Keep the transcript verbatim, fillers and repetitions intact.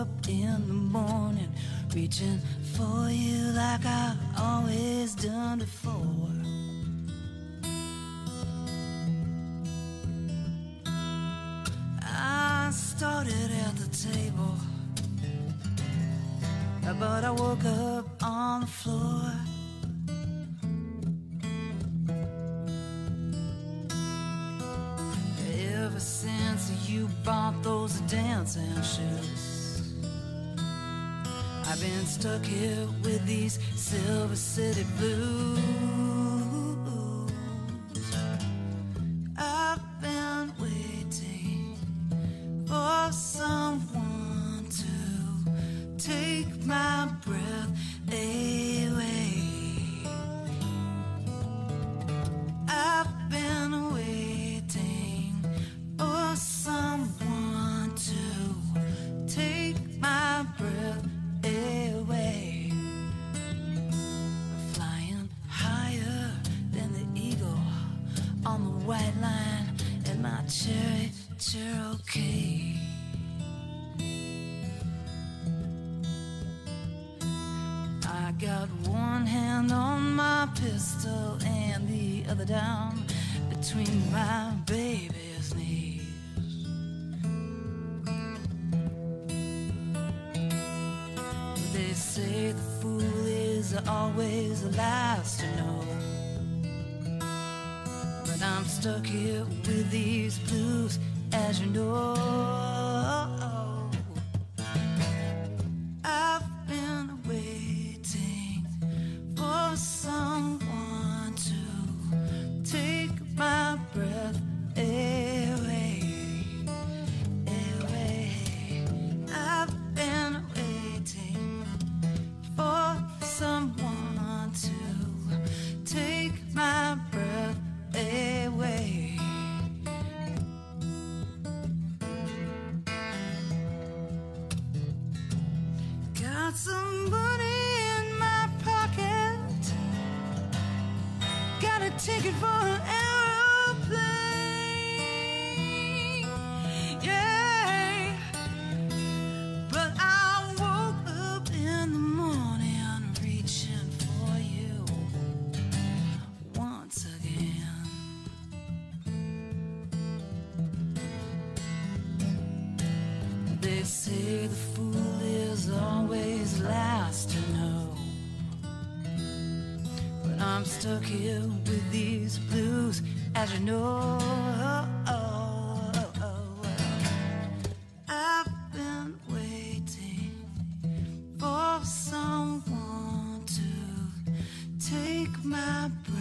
up in the morning, reaching for you like I always done before. I started at the table, but I woke up on the floor. Ever since you bought those dancing shoes, I've been stuck here with these Silver City blues. I've been waiting for someone to take my breath away. I've been waiting for someone to take my breath away. Flying higher than the eagle on the white line in my Cherry Cherokee. I got one hand on my pistol and the other down between my baby's knees. They say the fool is always the last to know, but I'm stuck here with these blues, as you know. Someone to take my breath away, away. I've been waiting for someone to take my breath away. Got some money in my pocket, got a ticket for an aeroplane, yeah. But I woke up in the morning reaching for you once again. They say the fool is always last to know, I'm stuck here with these blues, as you know. I've been waiting for someone to take my breath.